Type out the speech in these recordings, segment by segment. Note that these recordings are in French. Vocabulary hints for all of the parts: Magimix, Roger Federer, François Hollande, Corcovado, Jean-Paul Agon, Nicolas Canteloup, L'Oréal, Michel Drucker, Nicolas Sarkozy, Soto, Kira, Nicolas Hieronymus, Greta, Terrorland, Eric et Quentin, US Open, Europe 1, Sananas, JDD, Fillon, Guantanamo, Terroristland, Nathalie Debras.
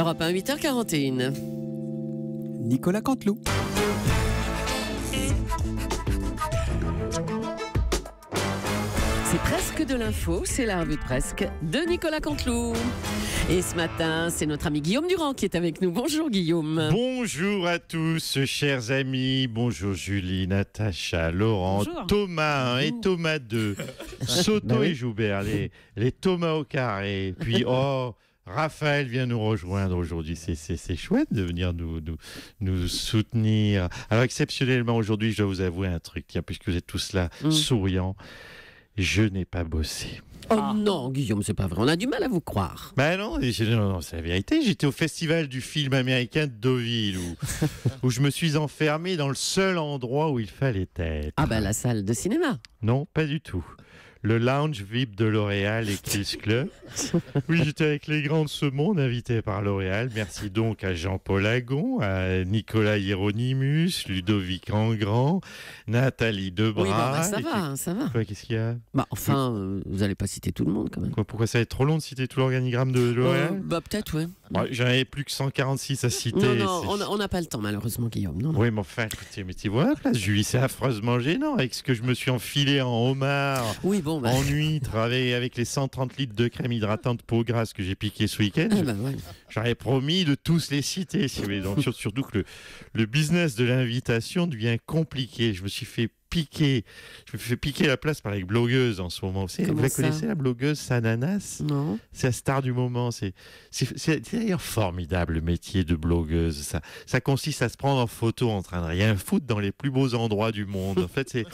Europe 1, 8h41. Nicolas Canteloup. C'est presque de l'info, c'est la revue de presque de Nicolas Canteloup. Et ce matin, c'est notre ami Guillaume Durand qui est avec nous. Bonjour Guillaume. Bonjour à tous, chers amis. Bonjour Julie, Natacha, Laurent, bonjour. Thomas 1 et Thomas 2, Soto et Joubert, les Thomas au carré. Puis, oh, Raphaël vient nous rejoindre aujourd'hui. C'est chouette de venir nous soutenir. Alors, exceptionnellement, aujourd'hui, je dois vous avouer un truc, tiens, puisque vous êtes tous là, souriants. Je n'ai pas bossé. Oh non, Guillaume, c'est pas vrai. On a du mal à vous croire. Ben non, c'est la vérité. J'étais au festival du film américain de Deauville où je me suis enfermé dans le seul endroit où il fallait être. Ah ben la salle de cinéma. Non, pas du tout. Le lounge VIP de L'Oréal et Kiss Club. Oui, j'étais avec les grands de ce monde, invités par L'Oréal. Merci donc à Jean-Paul Agon, à Nicolas Hieronymus, Ludovic Engrand, Nathalie Debras. Oui, bah, ça va. Ouais, qu'est-ce qu'il y a? Bah, enfin, vous n'allez pas citer tout le monde quand même. Quoi, pourquoi ça va être trop long de citer tout l'organigramme de L'Oréal? Bah, peut-être, ouais. Bon, j'en avais plus que 146 à citer. Non, on n'a pas le temps, malheureusement, Guillaume. Non. Oui, mais enfin, écoutez, mettez-vous à la place, Julie, c'est affreusement gênant. Avec ce que je me suis enfilé en homard, oui, bon, bah... en huître, avec les 130 litres de crème hydratante peau grasse que j'ai piqué ce week-end, j'aurais promis de tous les citer. Si vous voulez. Donc, surtout que le business de l'invitation devient compliqué. Je me fais piquer la place par les blogueuses en ce moment. Vous la connaissez, la blogueuse Sananas? Non. C'est la star du moment. C'est d'ailleurs formidable, le métier de blogueuse. Ça consiste à se prendre en photo en train de rien foutre dans les plus beaux endroits du monde. En fait, c'est...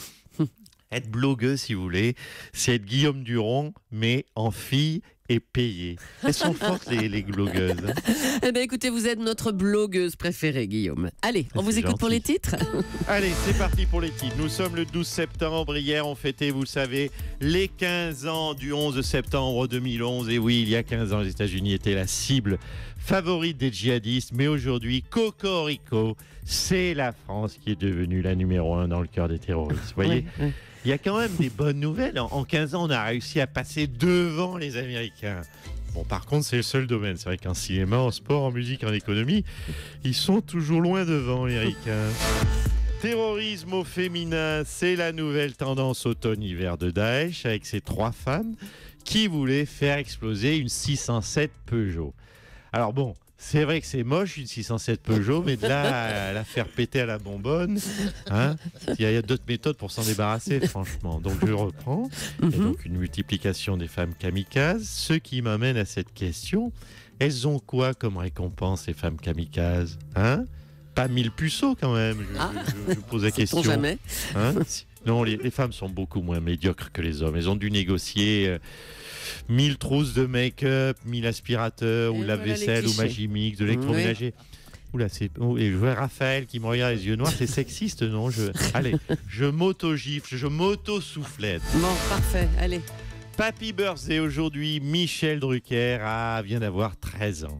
Être blogueuse, si vous voulez, c'est être Guillaume Durand, mais en fille et payée. Elles sont fortes, les blogueuses. Eh bien, écoutez, vous êtes notre blogueuse préférée, Guillaume. Allez, on vous écoute pour les titres. Allez, c'est parti pour les titres. Nous sommes le 12 septembre. Hier, on fêtait, vous le savez, les 15 ans du 11 septembre 2011. Et oui, il y a 15 ans, les États-Unis étaient la cible favorite des djihadistes, mais aujourd'hui, cocorico, c'est la France qui est devenue la numéro 1 dans le cœur des terroristes. Vous voyez, il y a quand même des bonnes nouvelles. En 15 ans, on a réussi à passer devant les Américains. Bon, par contre, c'est le seul domaine. C'est vrai qu'en cinéma, en sport, en musique, en économie, ils sont toujours loin devant, les Ricains. Terrorisme au féminin, c'est la nouvelle tendance automne-hiver de Daesh, avec ces 3 femmes qui voulaient faire exploser une 607 Peugeot. Alors bon, c'est vrai que c'est moche, une 607 Peugeot, mais de là à la faire péter à la bonbonne, hein, il y a d'autres méthodes pour s'en débarrasser, franchement. Donc je reprends. Il y a donc une multiplication des femmes kamikazes, ce qui m'amène à cette question. Elles ont quoi comme récompense, les femmes kamikazes, hein? Pas 1000 puceaux quand même, je pose la question. Jamais. Hein? Non, les femmes sont beaucoup moins médiocres que les hommes. Elles ont dû négocier... 1000 trousses de make-up, 1000 aspirateurs, et ou lave-vaisselle, voilà, ou Magimix, de l'électroménager. Oula, c'est... Et je vois Raphaël qui me regarde les yeux noirs, c'est sexiste, non? Allez, je m'auto-gifle, je m'auto-soufflette. Bon, parfait, allez. Happy birthday aujourd'hui, Michel Drucker vient d'avoir 13 ans.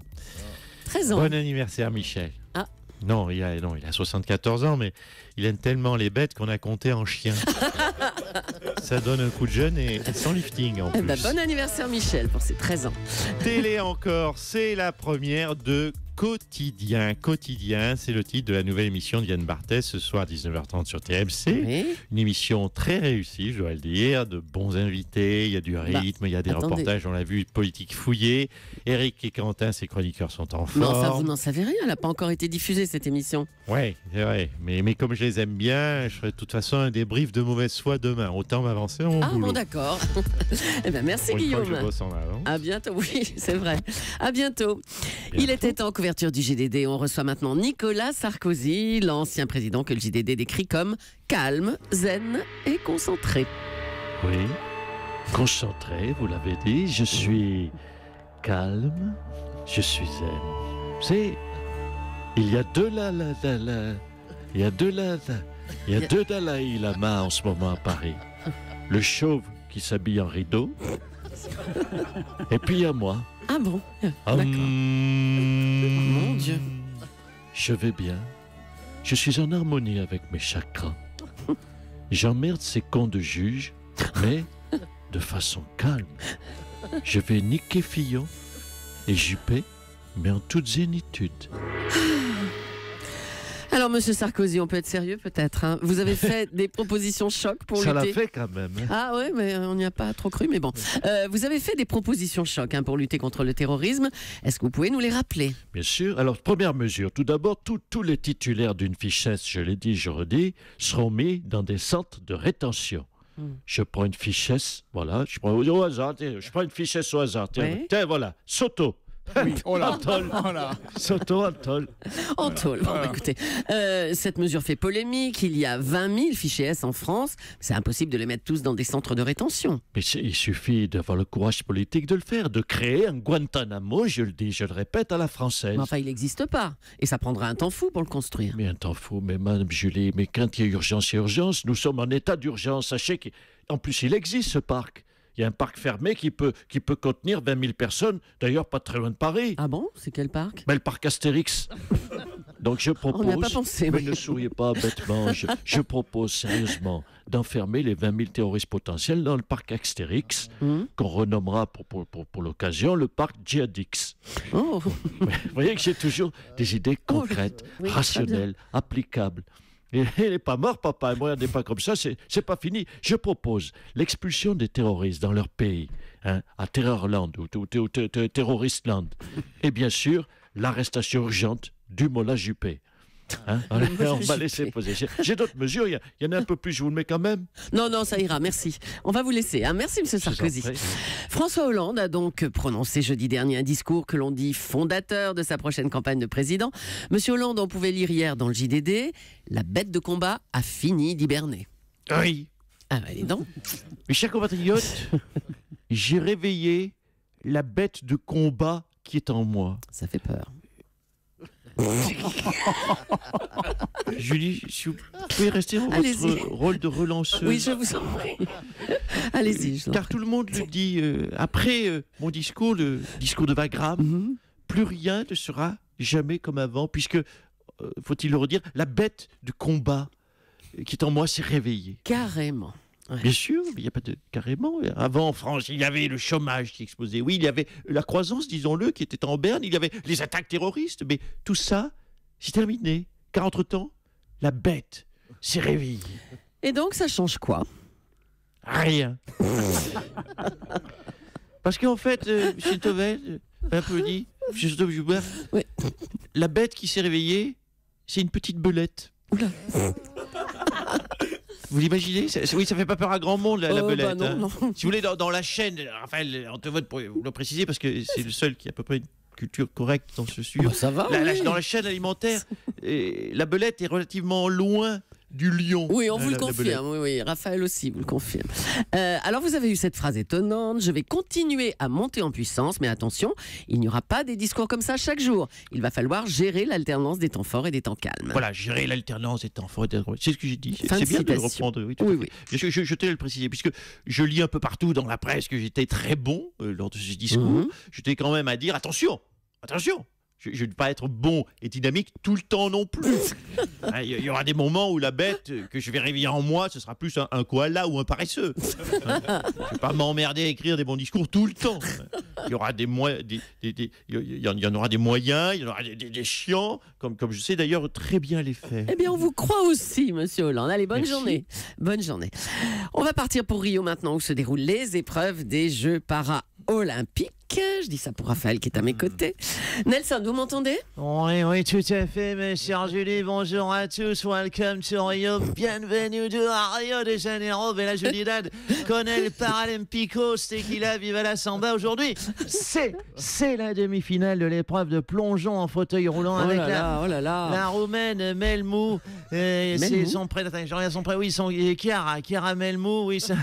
13 ans. Bon anniversaire, Michel. Ah. Non, il a 74 ans, mais il aime tellement les bêtes qu'on a compté en chiens. Ça donne un coup de jeune et sans lifting en plus. Bah, bon anniversaire Michel pour ses 13 ans. Télé encore, c'est la première de Quotidien. Quotidien, c'est le titre de la nouvelle émission de Yann Barthès ce soir à 19h30 sur TMC. Oui. Une émission très réussie, je dois le dire, de bons invités, il y a du rythme, il y a des reportages, on l'a vu, politique fouillée. Eric et Quentin, ses chroniqueurs sont en forme. Non, ça, vous n'en savez rien, elle n'a pas encore été diffusée cette émission. Oui, c'est vrai, mais comme je les aime bien, je ferai de toute façon un débrief de mauvaise foi demain. Autant m'avancer en boulot. Bon, d'accord. Eh ben, merci Guillaume. Je bosse en avance. À bientôt, oui, c'est vrai. À bientôt. Il était temps que ouverture du JDD, on reçoit maintenant Nicolas Sarkozy, l'ancien président que le JDD décrit comme calme, zen et concentré. Oui, concentré, vous l'avez dit, je suis calme, je suis zen. C'est... Il y a deux Dalaï Lama en ce moment à Paris. Le chauve qui s'habille en rideau, et puis il y a moi. Ah bon? D'accord. Mon Dieu. Je vais bien. Je suis en harmonie avec mes chakras. J'emmerde ces cons de juges, mais de façon calme. Je vais niquer Fillon et Juppé mais en toute zénitude. Alors, monsieur Sarkozy, on peut être sérieux peut-être. Hein, vous avez fait des propositions choc pour lutter. Ça l'a fait quand même. Hein. Ah oui, mais on n'y a pas trop cru, mais bon. Vous avez fait des propositions choc pour lutter contre le terrorisme. Est-ce que vous pouvez nous les rappeler? Bien sûr. Alors, première mesure. Tout d'abord, tous les titulaires d'une fiche S, je l'ai dit, je redis, seront mis dans des centres de rétention. Je prends une fiche S, voilà, je prends au hasard, je prends une fiche S au hasard. Oui. Tiens, voilà, Soto. Oui, on l'a. Soto, en tôle. En tôle. Bon, écoutez, cette mesure fait polémique. Il y a 20 000 fichiers S en France. C'est impossible de les mettre tous dans des centres de rétention. Mais il suffit d'avoir le courage politique de le faire, de créer un Guantanamo, je le dis, je le répète, à la française. Mais enfin, il n'existe pas. Et ça prendra un temps fou pour le construire. Mais un temps fou, mais madame Julie, mais quand il y a urgence, il y a urgence. Nous sommes en état d'urgence. Sachez qu'en plus, il existe ce parc. Il y a un parc fermé qui peut contenir 20 000 personnes, d'ailleurs pas très loin de Paris. Ah bon? C'est quel parc? Le parc Astérix. Donc je propose... On n'a pas pensé. Mais ne souriez pas bêtement. Je propose sérieusement d'enfermer les 20 000 terroristes potentiels dans le parc Astérix, qu'on renommera pour l'occasion le parc Djihadix. Oh. Vous voyez que j'ai toujours des idées concrètes, oui, rationnelles, applicables. Il n'est pas mort, papa, et moi, on n'est pas comme ça, c'est pas fini. Je propose l'expulsion des terroristes dans leur pays, hein, à Terrorland ou Terroristland. Et bien sûr, l'arrestation urgente du Mola Juppé. Hein, on va laisser poser. J'ai d'autres mesures, il y en a un peu plus, je vous le mets quand même. Non, non, ça ira, merci. On va vous laisser. Hein. Merci, monsieur Sarkozy. François Hollande a donc prononcé jeudi dernier un discours que l'on dit fondateur de sa prochaine campagne de président. Monsieur Hollande, on pouvait lire hier dans le JDD, la bête de combat a fini d'hiberner. Oui. Ah, allez donc. Mes chers compatriotes, j'ai réveillé la bête de combat qui est en moi. Ça fait peur. Julie, si vous pouvez rester dans votre rôle de relanceuse. Oui, je vous en prie. Allez-y. Car tout le monde le dit, après mon discours, le discours de Wagram, plus rien ne sera jamais comme avant, puisque, faut-il le redire, la bête du combat qui est en moi s'est réveillée. Carrément. Ouais. Bien sûr, il n'y a pas de... Carrément. Avant, en France, il y avait le chômage qui explosait. Oui, il y avait la croissance, disons-le, qui était en berne. Il y avait les attaques terroristes. Mais tout ça, c'est terminé. Car entre-temps, la bête s'est réveillée. Et donc, ça change quoi? Rien. Parce qu'en fait, M. Tovel, un peu dit, M. Stobjuber, la bête qui s'est réveillée, c'est une petite belette. Oula. Vous l'imaginez? Oui, ça fait pas peur à grand monde, la belette. Bah non, hein. Non. Si vous voulez, dans la chaîne, Raphaël, on te vote pour vous le préciser, parce que c'est le seul qui a à peu près une culture correcte dans ce sujet. Oh, ça va, oui. Dans la chaîne alimentaire, la belette est relativement loin du lion. Oui, on vous le confirme. Oui, oui, Raphaël aussi vous le confirme. Alors, vous avez eu cette phrase étonnante. Je vais continuer à monter en puissance, mais attention, il n'y aura pas des discours comme ça chaque jour. Il va falloir gérer l'alternance des temps forts et des temps calmes. Voilà, gérer l'alternance des temps forts et des temps calmes. C'est ce que j'ai dit. C'est bien de le reprendre. Oui, oui. Je tenais à le préciser, puisque je lis un peu partout dans la presse que j'étais très bon lors de ce discours. Je tenais quand même à dire attention, attention. Je ne vais pas être bon et dynamique tout le temps non plus. Il y aura des moments où la bête que je vais réveiller en moi, ce sera plus un koala ou un paresseux. Je ne vais pas m'emmerder à écrire des bons discours tout le temps. Il y aura des moyens, il y en aura des chiants, comme je sais d'ailleurs très bien les faire. Eh bien, on vous croit aussi, monsieur Hollande. Allez, bonne journée. Bonne journée. On va partir pour Rio maintenant, où se déroulent les épreuves des Jeux para-olympiques. Je dis ça pour Raphaël qui est à mes côtés. Nelson, vous m'entendez? Oui, oui, tout à fait, mes chers Julie. Bonjour à tous. Welcome to Rio. Bienvenue à Rio de Janeiro. Bella Julidad con el Paralympico. Tequila, viva la samba. Aujourd'hui, c'est la demi-finale de l'épreuve de plongeon en fauteuil roulant avec la Roumaine Melmo. C'est son prénom. Oui, son Kira. Kira Melmo. Oui, ça.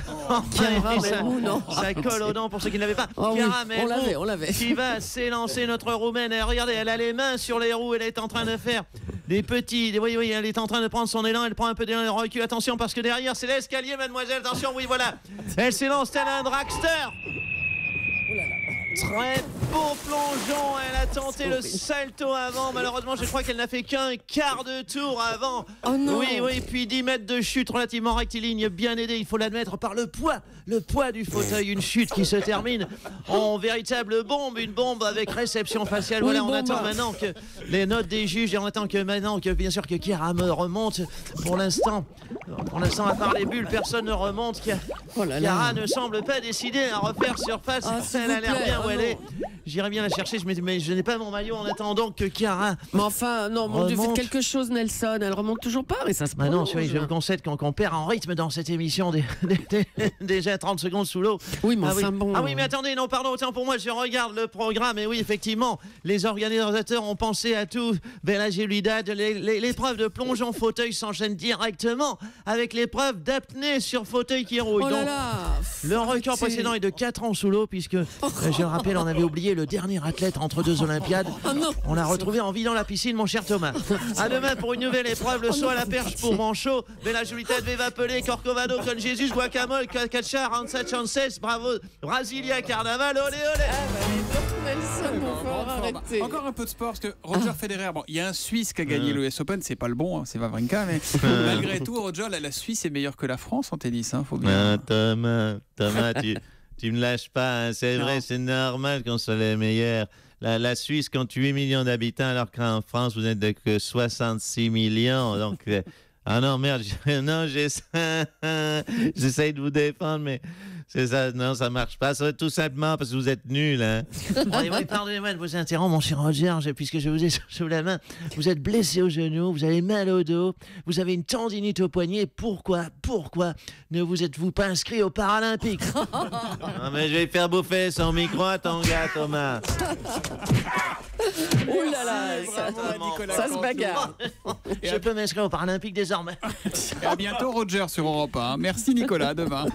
Kira Melmo, non. Ça colle aux dents pour ceux qui ne l'avaient pas. Kira Melmo. On l'avait. Qui va s'élancer, notre Roumaine. Regardez, elle a les mains sur les roues. Elle est en train de faire des petits. Oui, oui, elle est en train de prendre son élan. Elle prend un peu d'élan, elle recule. Attention, parce que derrière, c'est l'escalier, mademoiselle. Attention, oui, voilà. Elle s'élance tel un dragster. Très beau plongeon, elle a tenté le salto avant, malheureusement je crois qu'elle n'a fait qu'un quart de tour avant. Oh non. Oui, oui, puis 10 mètres de chute relativement rectiligne, bien aidée, il faut l'admettre, par le poids du fauteuil, une chute qui se termine en véritable bombe, une bombe avec réception faciale. Voilà, oui, on attend maintenant que les notes des juges et on attend que maintenant que bien sûr que Kira me remonte. Pour l'instant, à part les bulles, personne ne remonte. Kira ne semble pas décidée à refaire surface. Elle a l'air bien où elle est. J'irai bien la chercher, mais je n'ai pas mon maillot en attendant que Kira. Mais enfin, non, manque de fait quelque chose, Nelson. Elle remonte toujours pas, mais ça se passe. Non, je me concède qu'on perd en rythme dans cette émission déjà 30 secondes sous l'eau. Oui, mais enfin bon. Ah oui, mais attendez, non, pardon, autant pour moi, je regarde le programme. Et oui, effectivement, les organisateurs ont pensé à tout. Bellagélidad, l'épreuve de plonge en fauteuil s'enchaîne directement avec l'épreuve d'apnée sur fauteuil qui rouille. Le record précédent est de 4 ans sous l'eau, puisque, je le rappelle, on avait oublié le dernier athlète entre deux Olympiades. On l'a retrouvé en vidant la piscine, mon cher Thomas. À demain pour une nouvelle épreuve, le saut à la perche pour Manchot, Bellagélidad, Vevapelé, Corcovado, Con Jesus, Guacamole, Cacachar, Hansa Chances, Bravo, Brasilia, Carnaval, olé olé. Encore un peu de sport, parce que Roger Federer, bon, il y a un Suisse qui a gagné l'US Open, c'est pas le bon, hein, c'est Vavrinka, mais malgré tout, Roger, la Suisse est meilleure que la France en tennis, hein, faut bien. Thomas, tu me lâches pas, hein, c'est vrai, c'est normal qu'on soit les meilleurs. La Suisse compte 8 millions d'habitants, alors qu'en France, vous n'êtes que 66 millions, donc... Ah non, merde, j'essaye de vous défendre, mais c'est ça, non, ça marche pas. Ça, tout simplement parce que vous êtes nuls. Hein. Oui, pardonnez-moi de vous interrompre, mon cher Roger, puisque je vous ai sous la main. Vous êtes blessé au genou, vous avez mal au dos, vous avez une tendinite au poignet. Pourquoi ne vous êtes-vous pas inscrit aux Paralympiques? Non, mais je vais faire bouffer son micro à ton gars, Thomas. Ouh là là, ça se bagarre. Je peux m'inscrire aux Paralympiques désormais. Et à bientôt, Roger, sur Europe 1. Merci, Nicolas, demain.